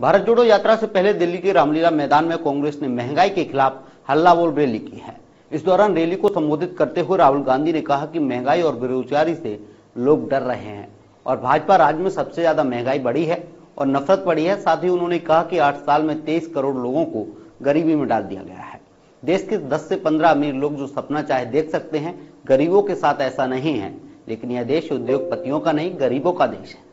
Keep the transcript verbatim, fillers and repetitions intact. भारत जोड़ो यात्रा से पहले दिल्ली के रामलीला मैदान में कांग्रेस ने महंगाई के खिलाफ हल्ला बोल रैली की है। इस दौरान रैली को संबोधित करते हुए राहुल गांधी ने कहा कि महंगाई और बेरोजगारी से लोग डर रहे हैं और भाजपा राज्य में सबसे ज्यादा महंगाई बढ़ी है और नफरत बढ़ी है। साथ ही उन्होंने कहा कि आठ साल में तेईस करोड़ लोगों को गरीबी में डाल दिया गया है। देश के दस से पंद्रह अमीर लोग जो सपना चाहे देख सकते हैं, गरीबों के साथ ऐसा नहीं है। लेकिन यह देश उद्योगपतियों का नहीं, गरीबों का देश है।